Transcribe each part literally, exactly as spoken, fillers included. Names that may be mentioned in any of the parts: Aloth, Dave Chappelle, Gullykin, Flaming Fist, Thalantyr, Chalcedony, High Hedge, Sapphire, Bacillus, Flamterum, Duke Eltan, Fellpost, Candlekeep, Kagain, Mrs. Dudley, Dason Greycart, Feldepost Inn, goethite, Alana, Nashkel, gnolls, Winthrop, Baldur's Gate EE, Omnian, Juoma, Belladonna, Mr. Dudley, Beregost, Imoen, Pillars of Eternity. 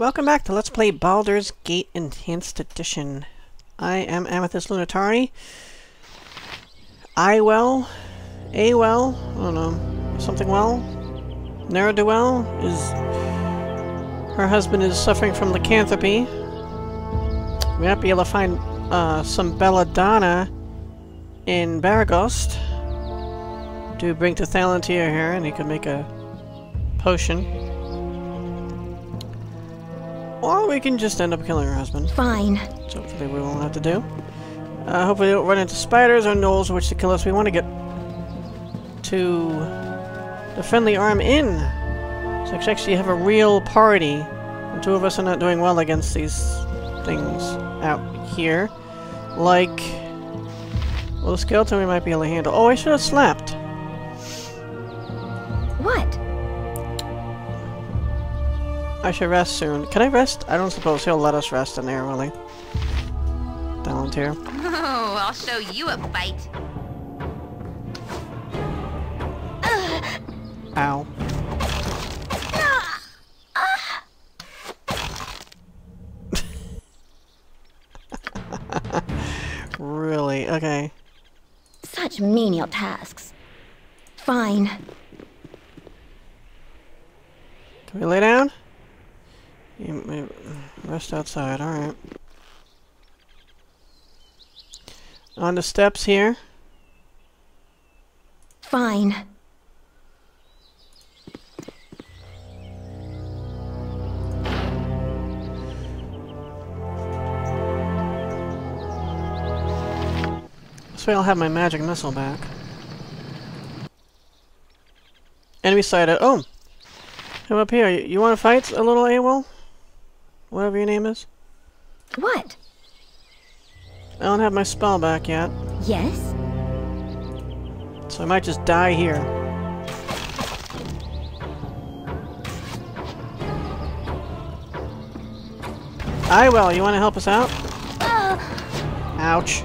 Welcome back to Let's Play Baldur's Gate Enhanced Edition. I am Amethyst Lunatari. I well, a well, I don't know, something well, Ne'er-do-well is, her husband is suffering from lycanthropy. We might be able to find uh, some Belladonna in Beregost to bring to Thalantyr here, and he could make a potion. Or we can just end up killing her husband. Fine. So hopefully we won't have to do. Uh, hopefully we don't run into spiders or gnolls which to kill us. We want to get to the Friendly Arm Inn. So we actually have a real party. The two of us are not doing well against these things out here. Like, well, the skeleton we might be able to handle. Oh, I should have slapped. What? I should rest soon. Can I rest? I don't suppose he'll let us rest in there, will he? Thalantyr. Oh, I'll show you a bite. Ow. Really? Okay. Such menial tasks. Fine. Can we lay down? You may rest outside, alright. On the steps here. Fine. This way I'll have my magic missile back. Enemy sighted. Oh! Come up here. You, you want to fight a little AWOL? Whatever your name is. What? I don't have my spell back yet. Yes? So I might just die here. I will. You want to help us out? Uh. Ouch.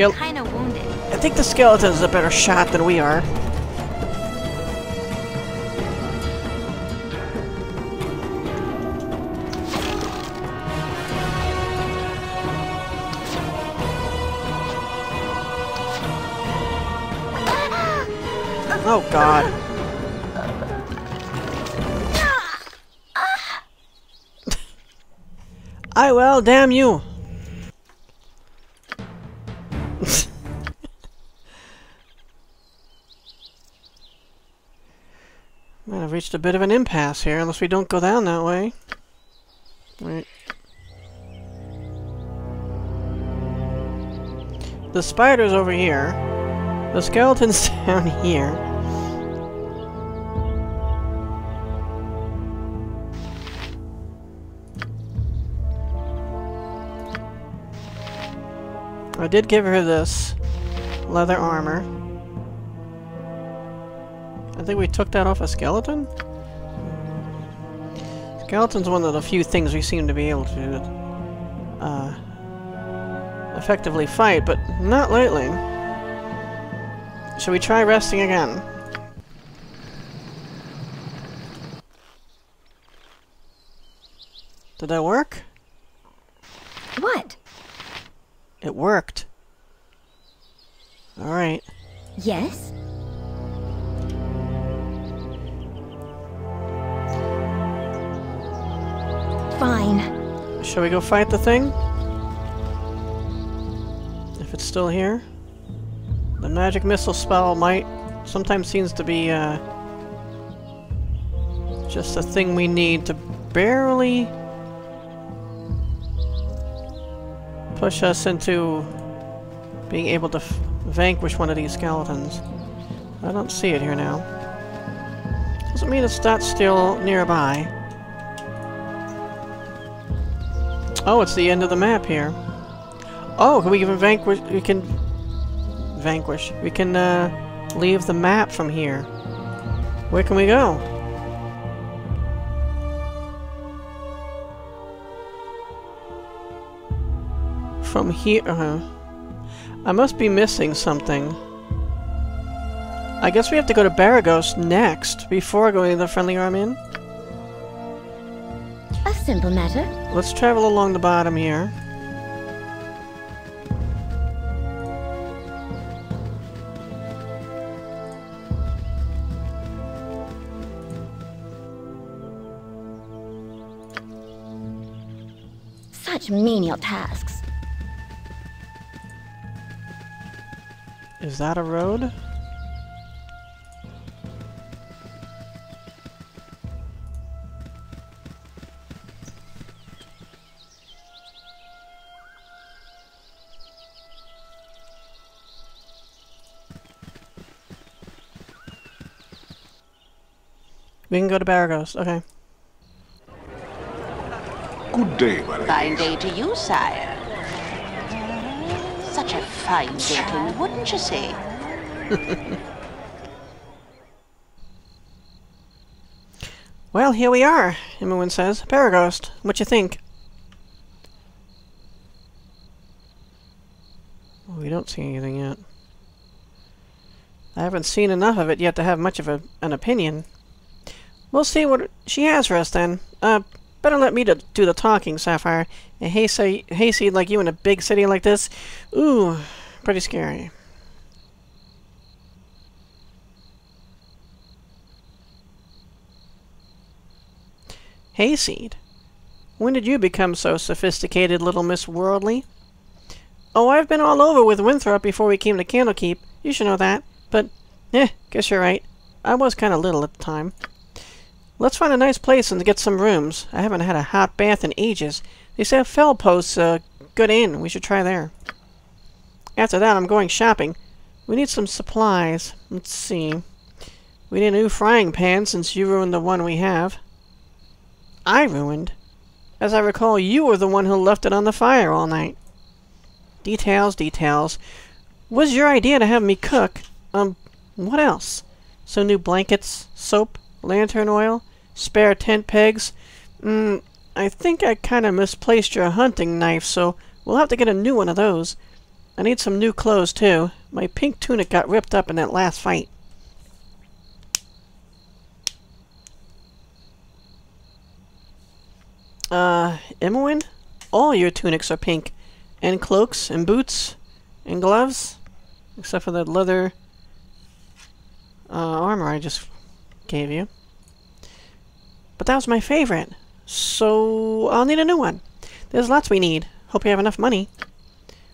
I'm kinda wounded. I think the skeleton is a better shot than we are. Oh god. I well, damn you. Might have reached a bit of an impasse here, unless we don't go down that way. Right. The spider's over here. The skeleton's down here. I did give her this leather armor. I think we took that off a skeleton? Skeleton's one of the few things we seem to be able to uh, effectively fight, but not lately. Shall we try resting again? Did that work? What? It worked. Alright. Yes? Fine. Shall we go fight the thing? If it's still here? The magic missile spell might sometimes seems to be uh, just the thing we need to barely push us into being able to f vanquish one of these skeletons. I don't see it here now. Doesn't mean it's not still nearby. Oh, it's the end of the map here. Oh, we can vanquish. We can vanquish. We can uh, leave the map from here. Where can we go? from here. I must be missing something. I guess we have to go to Beregost next, before going to the Friendly Arm Inn. A simple matter. Let's travel along the bottom here. Such menial tasks. Is that a road? We can go to Beregost, okay. Good day, my ladies. Fine day to you, sire. Such a fine gentleman, wouldn't you say? Well, here we are, Imoen says. Beregost, what you think? Well, we don't see anything yet. I haven't seen enough of it yet to have much of a, an opinion. We'll see what she has for us, then. Uh, better let me to do the talking, Sapphire. A hayseed hayseed like you in a big city like this? Ooh, pretty scary. Hayseed? When did you become so sophisticated, little Miss Worldly? Oh, I've been all over with Winthrop before we came to Candlekeep. You should know that. But, eh, guess you're right. I was kind of little at the time. Let's find a nice place and get some rooms. I haven't had a hot bath in ages. They say Fellpost's a good inn. We should try there. After that, I'm going shopping. We need some supplies. Let's see. We need a new frying pan since you ruined the one we have. I ruined? As I recall, you were the one who left it on the fire all night. Details, details. Was your idea to have me cook? Um, what else? Some new blankets, soap, lantern oil, spare tent pegs. Mm, I think I kind of misplaced your hunting knife, so we'll have to get a new one of those. I need some new clothes, too. My pink tunic got ripped up in that last fight. Uh, Imoen? All your tunics are pink. And cloaks, and boots, and gloves. Except for that leather uh, armor I just gave you. But that was my favorite, so I'll need a new one. There's lots we need. Hope you have enough money.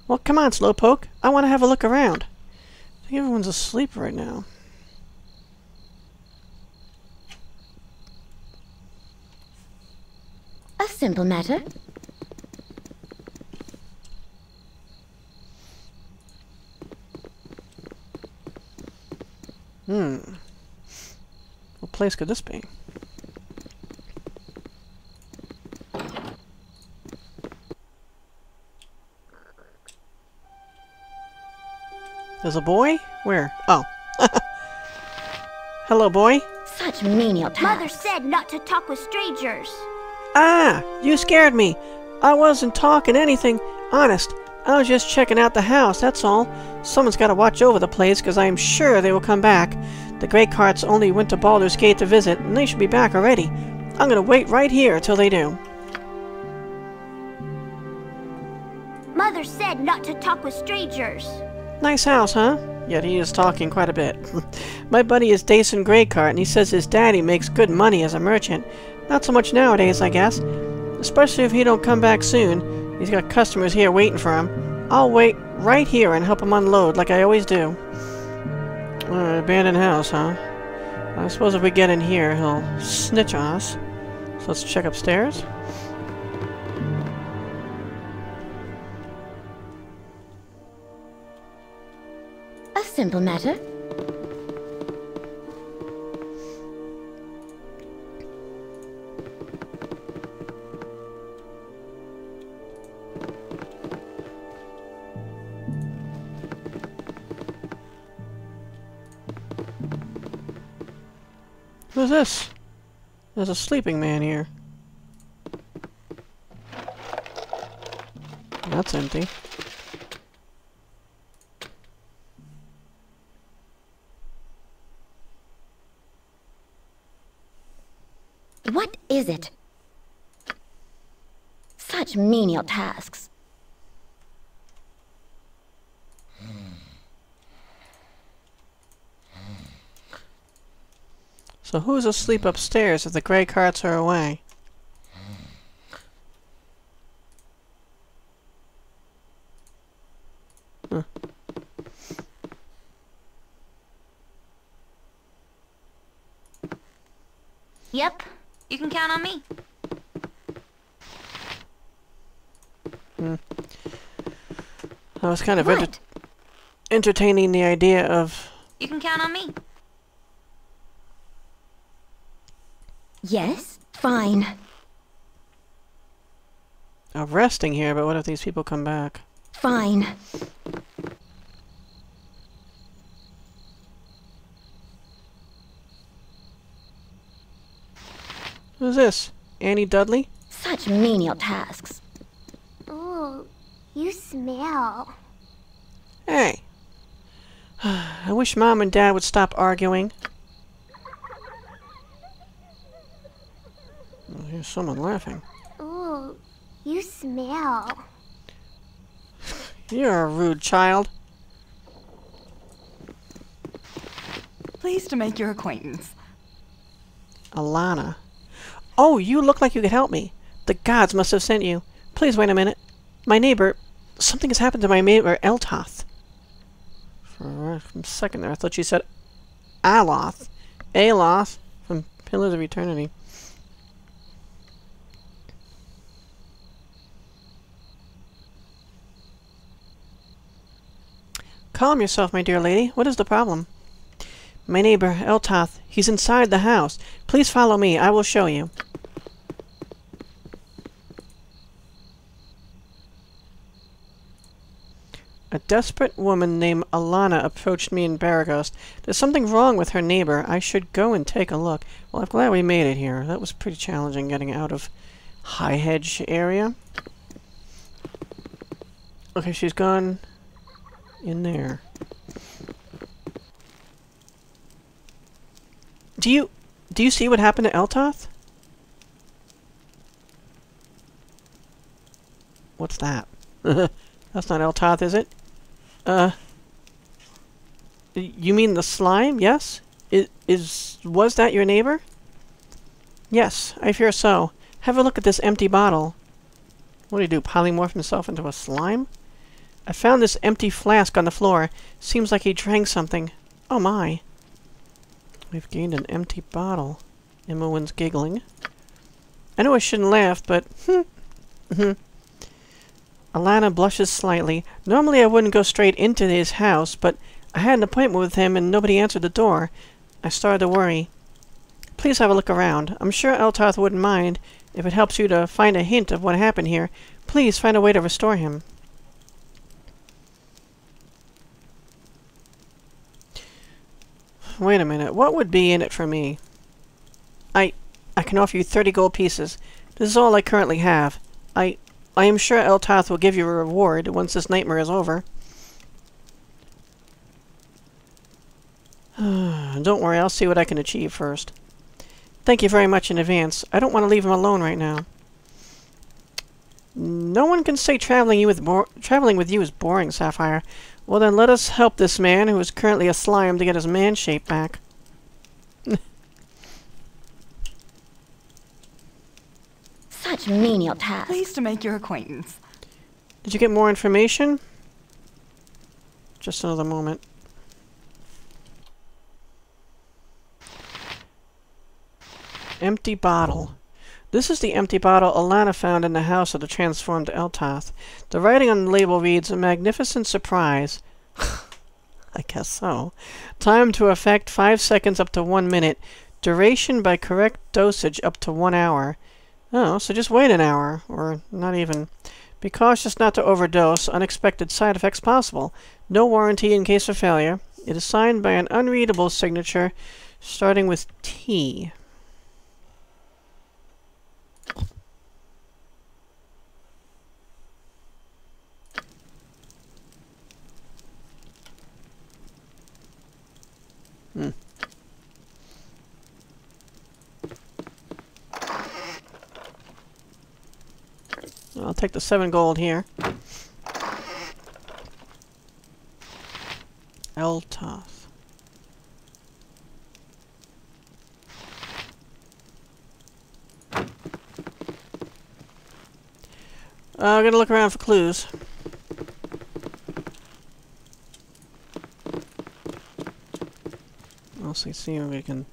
Well, come on, Slowpoke. I want to have a look around. I think everyone's asleep right now. A simple matter. Hmm. What place could this be? There's a boy? Where? Oh. Hello, boy. Such menial tasks. Mother said not to talk with strangers. Ah! You scared me. I wasn't talking anything. Honest. I was just checking out the house, that's all. Someone's got to watch over the place, because I am sure they will come back. The Greycarts only went to Baldur's Gate to visit, and they should be back already. I'm going to wait right here till they do. Mother said not to talk with strangers. Nice house, huh? Yet he is talking quite a bit. My buddy is Dason Greycart, and he says his daddy makes good money as a merchant. Not so much nowadays, I guess. Especially if he don't come back soon. He's got customers here waiting for him. I'll wait right here and help him unload, like I always do. Uh, abandoned house, huh? I suppose if we get in here, he'll snitch on us. So let's check upstairs. A simple matter. Who's this? There's a sleeping man here. That's empty. is it? Such menial tasks. So who's asleep upstairs if the grey carts are away? Huh. Yep, you can count on me. Hmm. I was kind of enter entertaining the idea of... You can count on me. Yes, fine. I'm resting here, but what if these people come back? Fine. Who's this? Annie Dudley? Such menial tasks. Ooh, you smell. Hey. I wish Mom and Dad would stop arguing. There's someone laughing. Ooh, you smell. You're a rude child. Pleased to make your acquaintance. Alana. Oh, you look like you could help me. The gods must have sent you. Please wait a minute. My neighbor... Something has happened to my neighbor, Elthoth. For a second there, I thought she said... Aloth. Aloth from Pillars of Eternity. Calm yourself, my dear lady. What is the problem? My neighbor, Elthoth. He's inside the house. Please follow me. I will show you. A desperate woman named Alana approached me in Beregost. There's something wrong with her neighbor. I should go and take a look. Well, I'm glad we made it here. That was pretty challenging getting out of High Hedge area. Okay, she's gone... in there. Do you do you see what happened to Elthoth? What's that? That's not Elthoth, is it? Uh You mean the slime? Yes? Is is was that your neighbor? Yes, I fear so. Have a look at this empty bottle. What do you do? Polymorph himself into a slime? I found this empty flask on the floor. Seems like he drank something. Oh my. We've gained an empty bottle. Imoen's giggling. I know I shouldn't laugh, but... Alana blushes slightly. Normally I wouldn't go straight into his house, but I had an appointment with him and nobody answered the door. I started to worry. Please have a look around. I'm sure Elthoth wouldn't mind. If it helps you to find a hint of what happened here, please find a way to restore him. Wait a minute, what would be in it for me? I... I can offer you thirty gold pieces. This is all I currently have. I... I am sure Elthoth will give you a reward once this nightmare is over. Don't worry, I'll see what I can achieve first. Thank you very much in advance. I don't want to leave him alone right now. No one can say traveling you with bo- traveling with you is boring, Sapphire. Well then, let us help this man, who is currently a slime, to get his man shape back. Such menial task. Pleased to make your acquaintance. Did you get more information? Just another moment. Empty bottle. This is the empty bottle Alana found in the house of the transformed Elthoth. The writing on the label reads, "A magnificent surprise." I guess so. Time to effect five seconds up to one minute. Duration by correct dosage up to one hour. Oh, so just wait an hour, or not even. Be cautious not to overdose. Unexpected side effects possible. No warranty in case of failure. It is signed by an unreadable signature, starting with T. Hmm. I'll take the seven gold here. Elthoth. I'm going to look around for clues. Also see if we can...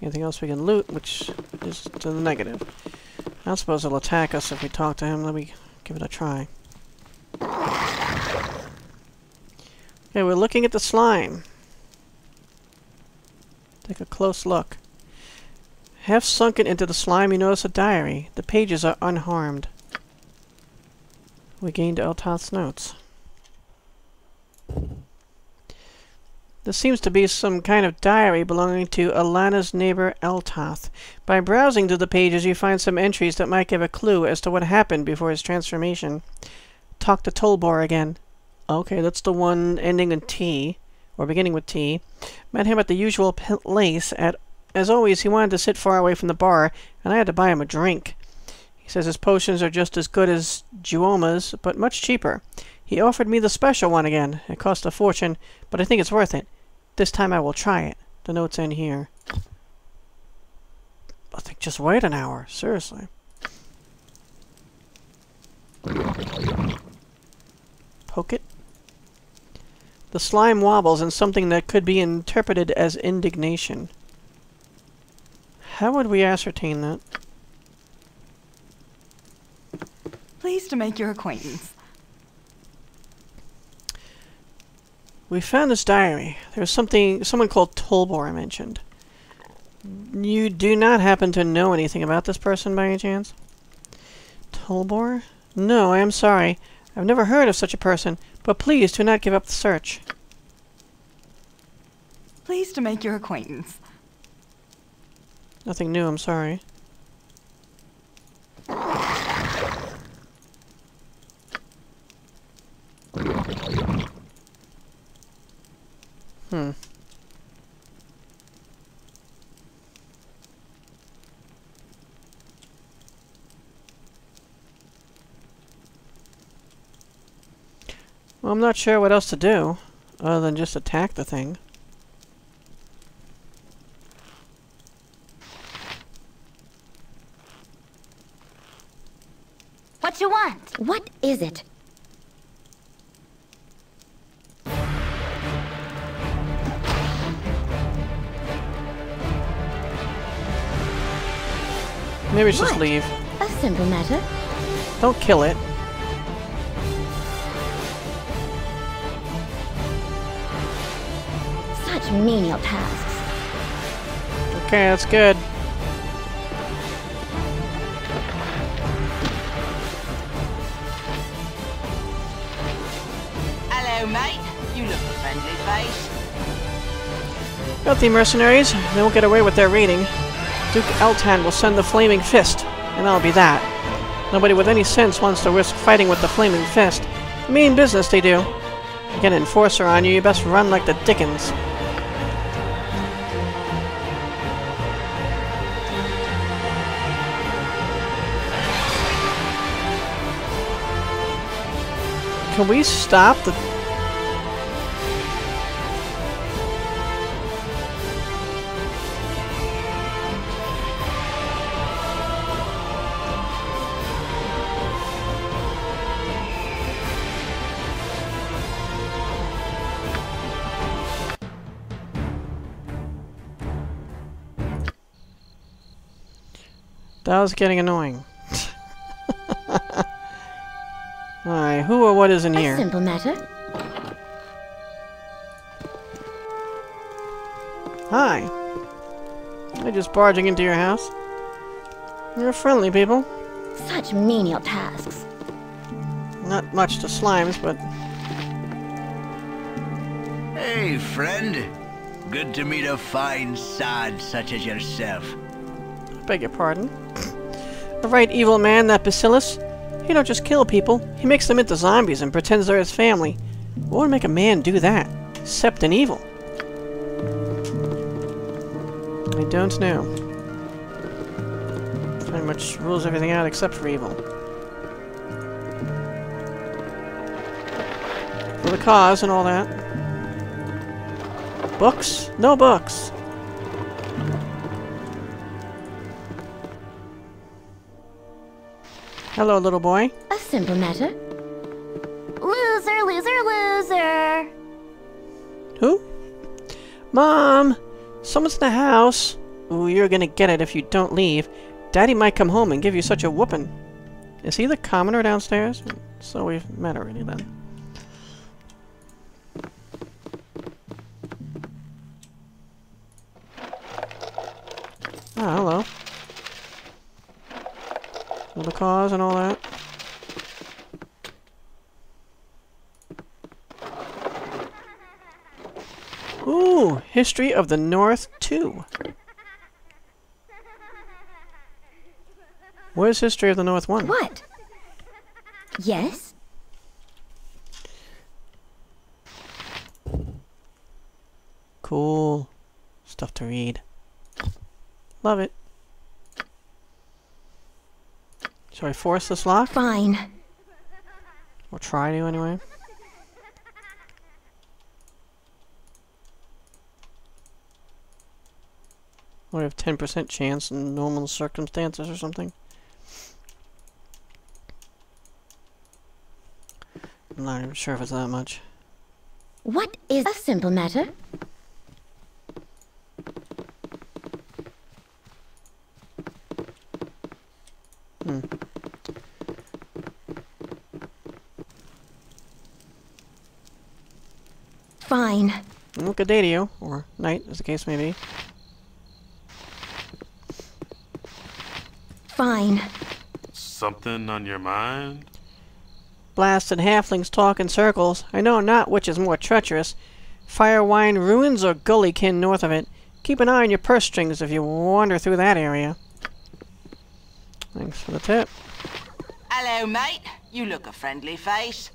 anything else we can loot, which is to the negative. I don't suppose he'll attack us if we talk to him. Let me give it a try. Okay, we're looking at the slime. Take a close look. Half sunken into the slime, you notice a diary. The pages are unharmed. We gained Elthoth's notes. This seems to be some kind of diary belonging to Alana's neighbor Elthoth. By browsing through the pages, you find some entries that might give a clue as to what happened before his transformation. Talk to Tolbor again. Okay, that's the one ending in T, or beginning with T. Met him at the usual place. At, as always, he wanted to sit far away from the bar, and I had to buy him a drink. He says his potions are just as good as Juoma's, but much cheaper. He offered me the special one again. It cost a fortune, but I think it's worth it. This time I will try it. The note's in here. I think just wait an hour. Seriously. Poke it. The slime wobbles in something that could be interpreted as indignation. How would we ascertain that? Pleased to make your acquaintance. We found this diary. There's something someone called Tolbor mentioned. You do not happen to know anything about this person by any chance? Tolbor? No, I am sorry. I've never heard of such a person, but please do not give up the search. Pleased to make your acquaintance. Nothing new, I'm sorry. Hmm. Well, I'm not sure what else to do, other than just attack the thing. What you want? What is it? Maybe we should just leave. A simple matter. Don't kill it. Such menial tasks. Okay, that's good. Hello, mate. You look a friendly face. Filthy mercenaries. They won't get away with their reading. Duke Eltan will send the Flaming Fist, and that'll be that. Nobody with any sense wants to risk fighting with the Flaming Fist. Mean business they do. If you get an enforcer on you, you best run like the dickens. Can we stop the... That was getting annoying. Alright, who or what is in here? A simple matter. Hi. Am I just barging into your house? You're friendly people. Such menial tasks. Not much to slimes, but... Hey, friend. Good to meet a fine sod such as yourself. Beg your pardon. The right evil man, that Bacillus, he don't just kill people, he makes them into zombies and pretends they're his family. What would make a man do that, except an evil? I don't know. Pretty much rules everything out except for evil. the cause and all that. Books? No books. Hello, little boy. A simple matter. Loser, loser, loser. Who? Mom! Someone's in the house. Ooh, you're gonna get it if you don't leave. Daddy might come home and give you such a whooping. Is he the commoner downstairs? So we've met already then. Oh, hello. All the cause and all that. Ooh, History of the North two. Where's History of the North one? What? Yes? Cool. Stuff to read. Love it. Shall I force this lock? Fine. Or try to, anyway. We have ten percent chance in normal circumstances or something. I'm not even sure if it's that much. What is a simple matter? Hmm. Fine. Well, good day to you, or night, as the case may be. Fine. Something on your mind? Blasted halflings talk in circles. I know not which is more treacherous. Firewine ruins or Gullykin north of it. Keep an eye on your purse strings if you wander through that area. Thanks for the tip. Hello, mate. You look a friendly face.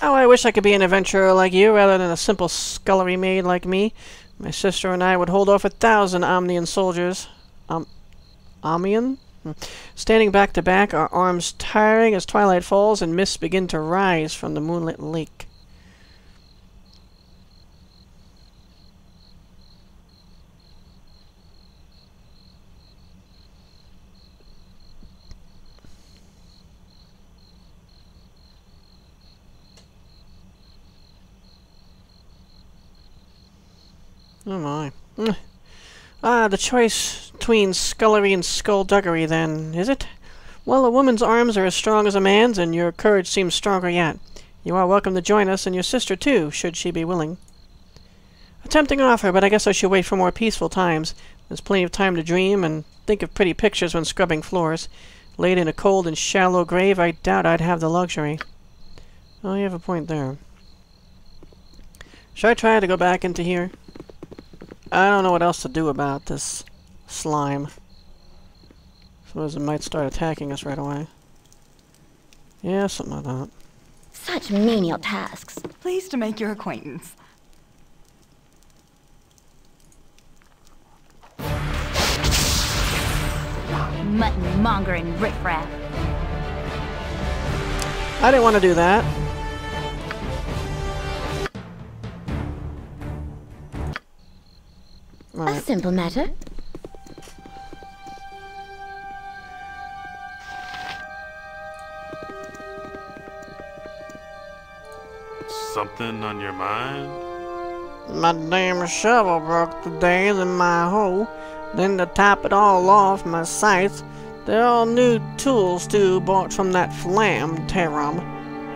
Oh, I wish I could be an adventurer like you rather than a simple scullery maid like me. My sister and I would hold off a thousand Omnian soldiers. Um, Omnian? Standing back to back, our arms tiring as twilight falls and mists begin to rise from the moonlit lake. Oh my. Mm. Ah, the choice between scullery and skullduggery, then, is it? Well, a woman's arms are as strong as a man's, and your courage seems stronger yet. You are welcome to join us, and your sister, too, should she be willing. A tempting offer, but I guess I should wait for more peaceful times. There's plenty of time to dream and think of pretty pictures when scrubbing floors. Laid in a cold and shallow grave, I doubt I'd have the luxury. Oh, you have a point there. Should I try to go back into here? I don't know what else to do about this slime. Suppose it might start attacking us right away. Yeah, something like that. Such menial tasks. Pleased to make your acquaintance. Mutton mongering riffraff. I didn't want to do that. Right. A simple matter. Something on your mind? My damn shovel broke today in my hole. Then to top it all off, my scythe. They're all new tools too, bought from that Flamterum.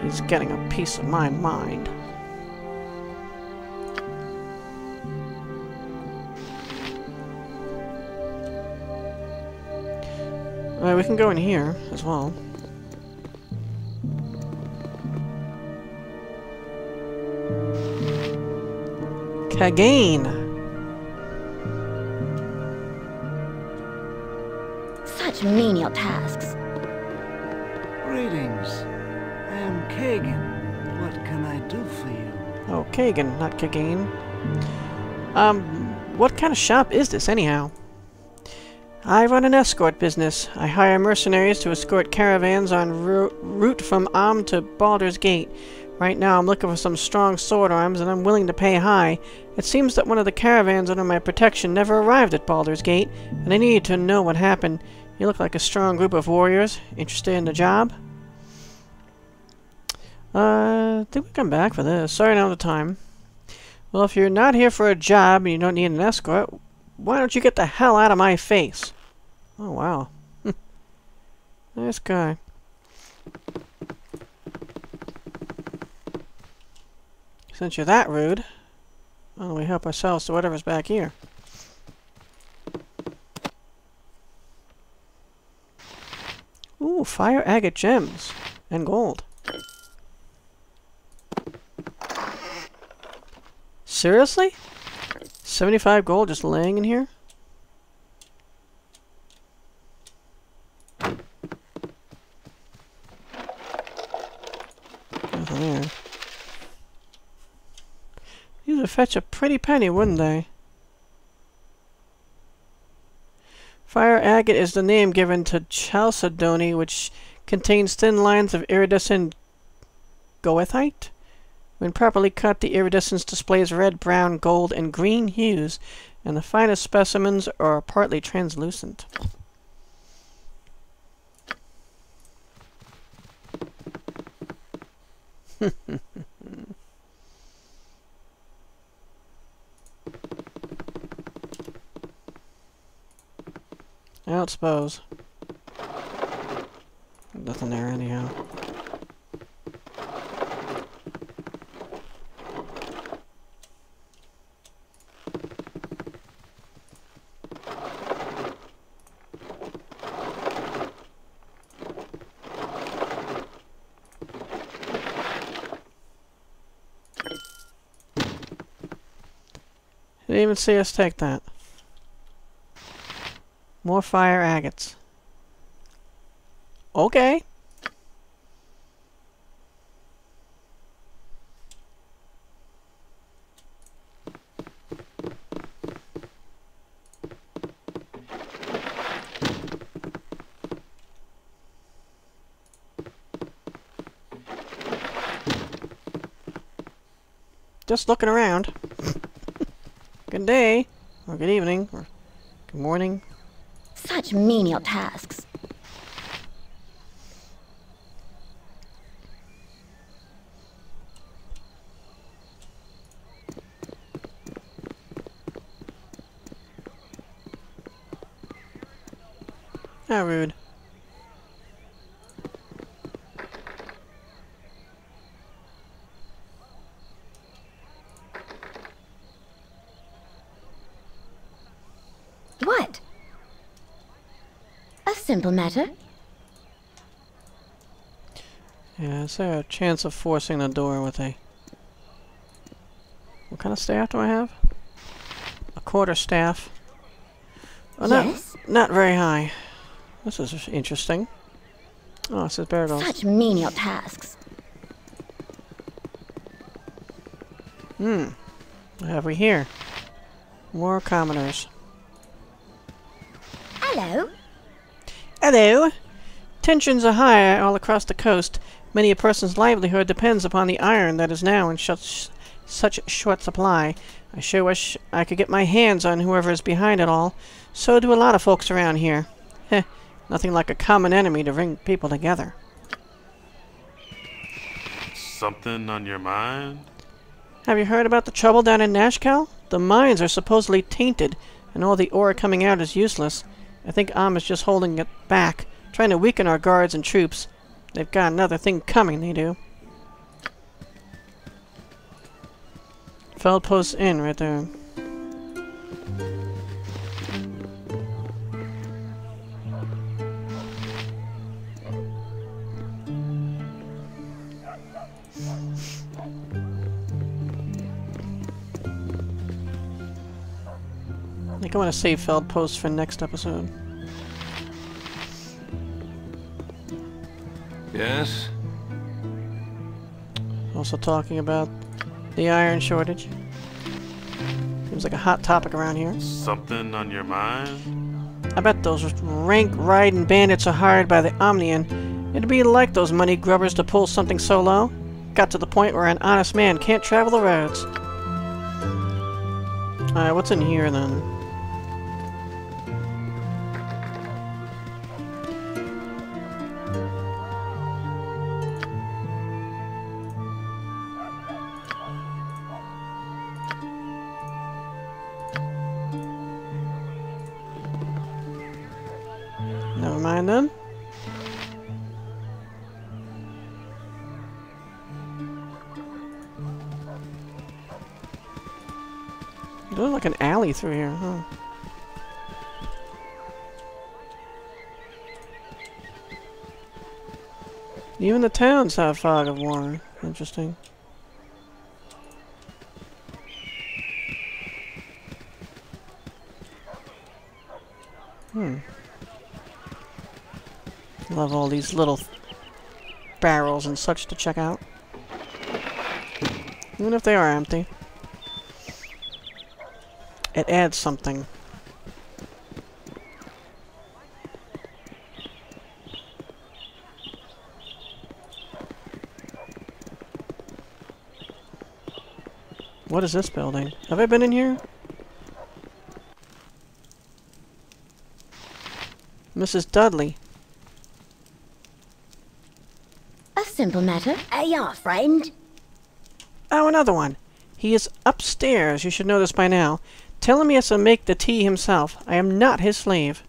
He's getting a piece of my mind. Alright, we can go in here as well. Kagain! Such menial tasks. Greetings. I am Kagain. What can I do for you? Oh, Kagain, not Kagain. Um, what kind of shop is this, anyhow? I run an escort business. I hire mercenaries to escort caravans on route from Om to Baldur's Gate. Right now I'm looking for some strong sword arms, and I'm willing to pay high. It seems that one of the caravans under my protection never arrived at Baldur's Gate, and I need to know what happened. You look like a strong group of warriors. Interested in the job? Uh, I think we come back for this. Sorry, not the time. Well, if you're not here for a job and you don't need an escort, why don't you get the hell out of my face? Oh, wow. Nice guy. Since you're that rude, why don't we help ourselves to whatever's back here? Ooh, fire agate gems and gold. Seriously? seventy-five gold just laying in here? Nothing there. These would fetch a pretty penny, wouldn't they? Fire agate is the name given to chalcedony, which contains thin lines of iridescent goethite. When properly cut, the iridescence displays red, brown, gold, and green hues, and the finest specimens are partly translucent. I don't suppose. Nothing there anyhow. Didn't even see us take that. More fire agates. Okay. Just looking around. Good day, or good evening, or good morning. Such menial tasks. How rude. Simple matter. Yeah, is there a chance of forcing the door with a... What kind of staff do I have? A quarter staff. Well, yes? Not, not very high. This is interesting. Oh, it says Beregost. Such menial tasks. Hmm. What have we here? More commoners. Hello. Hello! Tensions are high all across the coast. Many a person's livelihood depends upon the iron that is now in such, such short supply. I sure wish I could get my hands on whoever is behind it all. So do a lot of folks around here. Heh, nothing like a common enemy to bring people together. Something on your mind? Have you heard about the trouble down in Nashkel? The mines are supposedly tainted, and all the ore coming out is useless. I think Om is just holding it back, trying to weaken our guards and troops. They've got another thing coming, they do. Feldepost Inn, right there. I think I want to save Feldepost for next episode. Yes? Also talking about the iron shortage. Seems like a hot topic around here. Something on your mind? I bet those rank-riding bandits are hired by the Omnian. It'd be like those money grubbers to pull something so low. Got to the point where an honest man can't travel the roads. Alright, what's in here then? Never mind then. There's like an alley through here, huh? Even the towns have fog of water. Interesting. Hmm. Love all these little th barrels and such to check out. Even if they are empty. It adds something. What is this building? Have I been in here? Missus Dudley. A simple matter. Aye, aye, friend. Oh, another one. He is upstairs. You should know this by now. Telling me he has to make the tea himself. I am not his slave.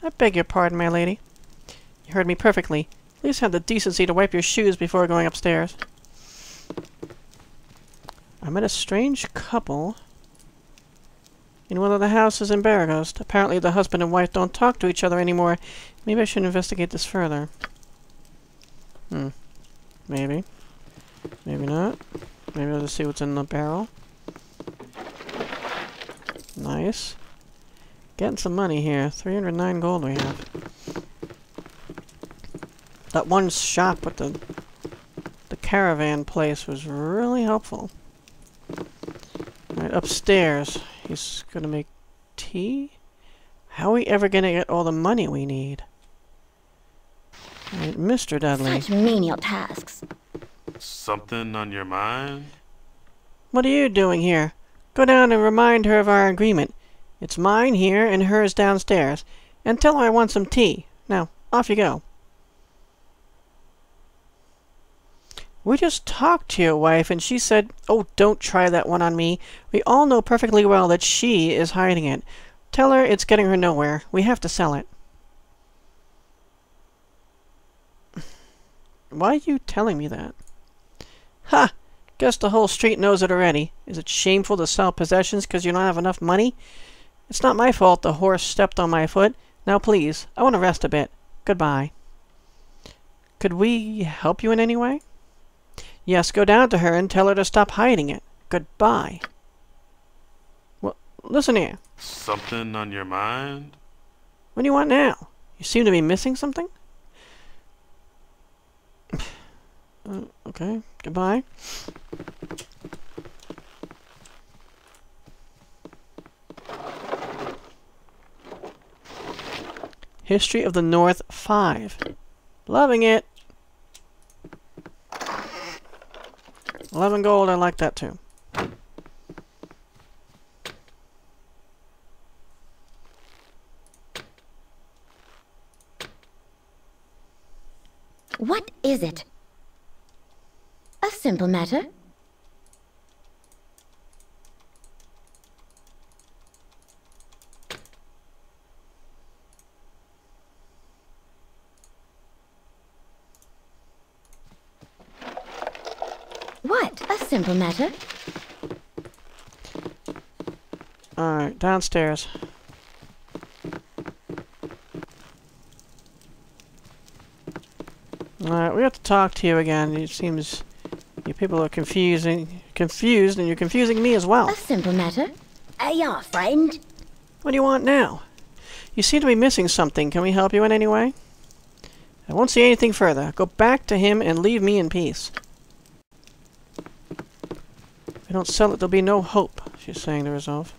I beg your pardon, my lady. You heard me perfectly. At least have the decency to wipe your shoes before going upstairs. I met a strange couple in one of the houses in Beregost. Apparently the husband and wife don't talk to each other anymore. Maybe I should investigate this further. Hmm. Maybe. Maybe not. Maybe I'll just see what's in the barrel. Nice. Getting some money here. three hundred nine gold we have. That one shop with the the caravan place was really helpful. Alright, upstairs. He's gonna make tea? How are we ever gonna get all the money we need? Alright, Mister Dudley. Such menial tasks. Something on your mind? What are you doing here? Go down and remind her of our agreement. It's mine here and hers downstairs. And tell her I want some tea. Now, off you go. We just talked to your wife and she said, "Oh, don't try that one on me." We all know perfectly well that she is hiding it. Tell her it's getting her nowhere. We have to sell it. Why are you telling me that? Ha! Guess the whole street knows it already. Is it shameful to sell possessions because you don't have enough money? It's not my fault the horse stepped on my foot. Now please, I want to rest a bit. Goodbye. Could we help you in any way? Yes, go down to her and tell her to stop hiding it. Goodbye. Well, listen here. Something on your mind? What do you want now? You seem to be missing something? Uh, okay, goodbye. History of the North five. Loving it! eleven gold, I like that too. What is it? A simple matter. What? A simple matter. All right, downstairs. All right, we have to talk to you again. It seems you people are confusing, confused, and you're confusing me as well. A simple matter. Aye, aye, friend. What do you want now? You seem to be missing something. Can we help you in any way? I won't say anything further. Go back to him and leave me in peace. If I don't sell it, there'll be no hope, she's saying to herself.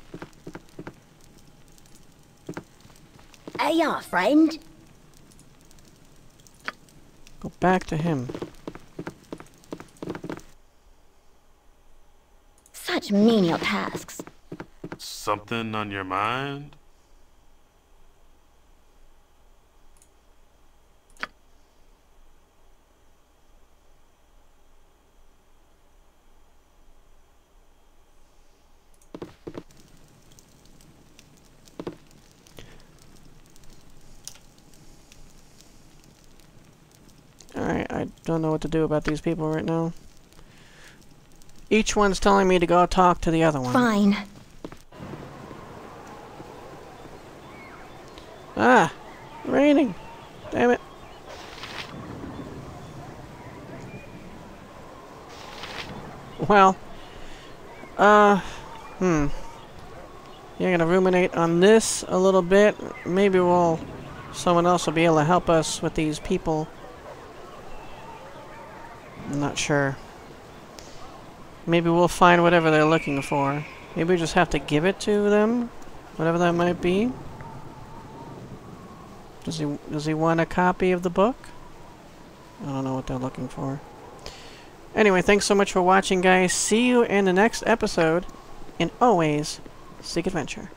Aye, aye, friend. Go back to him. such menial tasks. Something on your mind? Alright, I don't know what to do about these people right now. Each one's telling me to go talk to the other one. Fine. Ah! Raining! Damn it. Well. Uh. Hmm. You're gonna ruminate on this a little bit. Maybe we'll... someone else will be able to help us with these people. I'm not sure. Maybe we'll find whatever they're looking for. Maybe we just have to give it to them? Whatever that might be. Does he, does he want a copy of the book? I don't know what they're looking for. Anyway, thanks so much for watching, guys. See you in the next episode. And always, seek adventure.